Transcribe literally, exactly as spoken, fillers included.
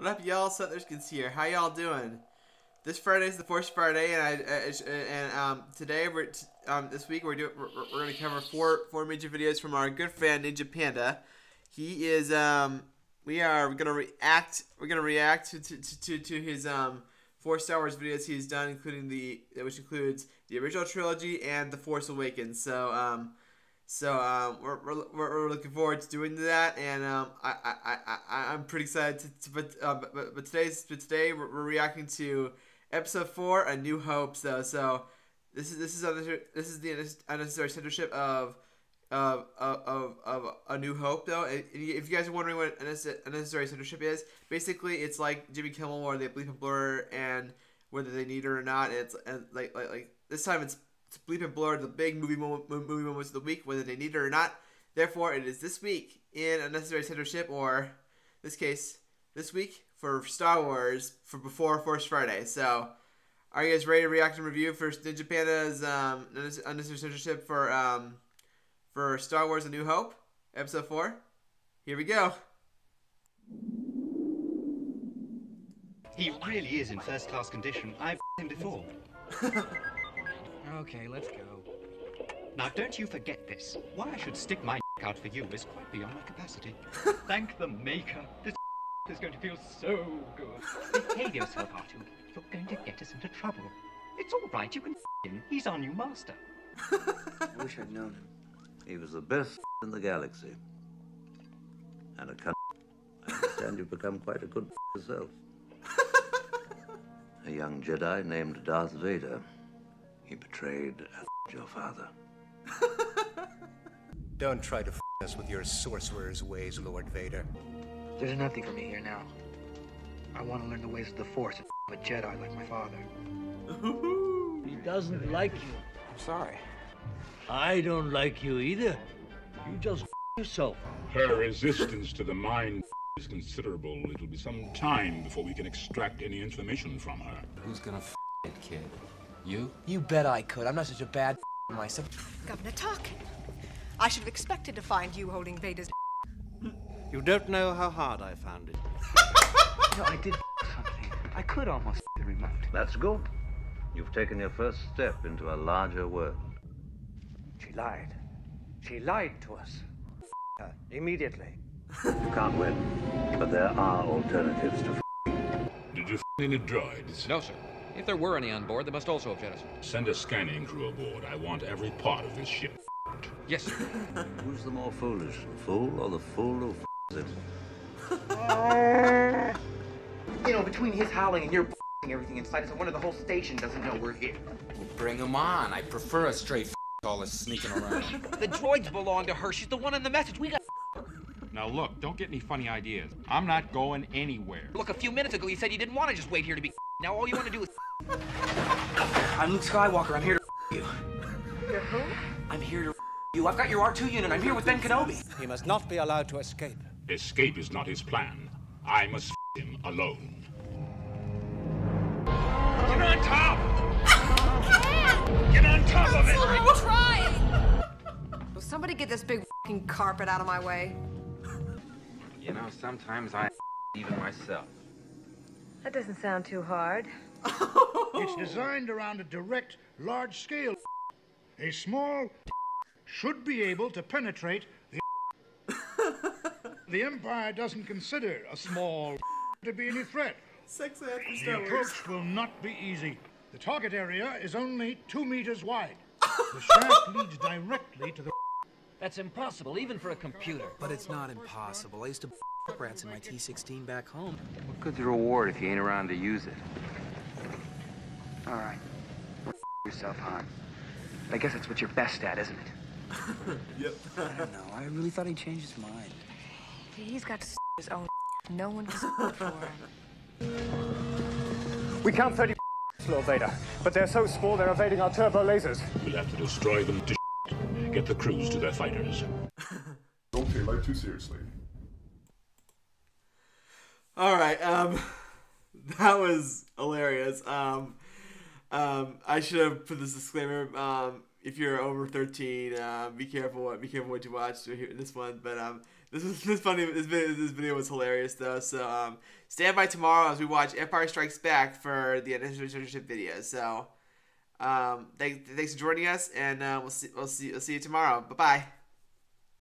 What up, y'all? Seth Irskens here. How y'all doing? This Friday is the Force Friday, and I uh, and um today we're t um this week we're doing we're, we're gonna cover four four major videos from our good friend Ninja Panda. He is um we are gonna react we're gonna react to to to, to his um four Star Wars videos he's done, including the which includes the original trilogy and the Force Awakens. So um. So um, we're, we're, we're looking forward to doing that, and um, I, I, I, I'm pretty excited. To, to, but, uh, but but today's but today we're, we're reacting to episode four, A New Hope. So so this is this is this is the unnecessary censorship of of of of A New Hope. Though, if you guys are wondering what unnecessary censorship is, basically it's like Jimmy Kimmel, where they bleep and blur, and whether they need it or not. It's and like like like this time it's. To bleep and blur the big movie moment, movie moments of the week, whether they need it or not. Therefore, it is this week in unnecessary censorship, or in this case, this week for Star Wars for before Force Friday. So, are you guys ready to react and review for Ninja Panda's um, unnecessary censorship for um, for Star Wars: A New Hope, Episode Four? Here we go. He really is in first class condition. I've seen him before. Okay, let's go. Now, don't you forget this. Why I should stick my out for you is quite beyond my capacity. Thank the maker. This is going to feel so good. Behave yourself, Artoo. You're going to get us into trouble. It's all right. You can him. He's our new master. Wish I'd known him. He was the best in the galaxy. And a cunt. I understand you've become quite a good yourself. A young Jedi named Darth Vader. He betrayed your father. Don't try to f us with your sorcerer's ways, Lord Vader. There's nothing for me here now. I want to learn the ways of the Force and f a Jedi like my father. He doesn't like you. I'm sorry. I don't like you either. You just f yourself. Her resistance to the mind is considerable. It'll be some time before we can extract any information from her. Who's gonna f it, kid? You? You bet I could. I'm not such a bad f***er myself. Governor Tarkin, I should have expected to find you holding Vader's You don't know how hard I found it. No, I did something. I could almost f*** the remote. That's good. You've taken your first step into a larger world. She lied. She lied to us. F*** her. Immediately. You can't win. But there are alternatives to f***ing. Did you f*** any droids? No, sir. If there were any on board, they must also have jettisoned. Send a scanning crew aboard. I want every part of this ship. Yes, sir. Who's the more foolish, the fool or the fool who f***s it? You know, between his howling and your f***ing everything inside us, I wonder the whole station doesn't know we're here. Well, bring him on. I prefer a stray f*** all this sneaking around. The droids belong to her. She's the one in the message. We got f***er. Now look, don't get any funny ideas. I'm not going anywhere. Look, a few minutes ago you said you didn't want to just wait here to be. Now all you want to do is I'm Luke Skywalker, I'm here to you. You're who? I'm here to you. I've got your R two unit, I'm here with Ben Kenobi. He must not be allowed to escape. Escape is not his plan. I must him alone. Get on top! Get on top of it! I'm trying! Will somebody get this big fucking carpet out of my way? You know, sometimes I even myself. That doesn't sound too hard. It's designed around a direct, large-scale. A small should be able to penetrate the. The Empire doesn't consider a small to be any threat. Six the approach will not be easy. The target area is only two meters wide. The shaft leads directly to the. That's impossible, even for a computer. But it's not impossible. I used to. Rats in my T sixteen back home. What good's the reward if you ain't around to use it? All right, f yourself, hon. I guess that's what you're best at, isn't it? Yep. I don't know. I really thought he changed his mind. He's got to s his own. No one can for him. We count thirty, Lord Vader, but they're so small they're evading our turbo lasers. We'll have to destroy them to get the crews to their fighters. Don't take life too seriously. All right, um, that was hilarious. Um, um, I should have put this disclaimer. Um, if you're over thirteen, uh, be careful. What, be careful what you watch in this one. But um, This was this funny. This video, this video was hilarious though. So um, stand by tomorrow as we watch Empire Strikes Back for the initial internship video. So um, thanks, thanks for joining us, and uh, we'll see we'll see we'll see you tomorrow. Bye bye.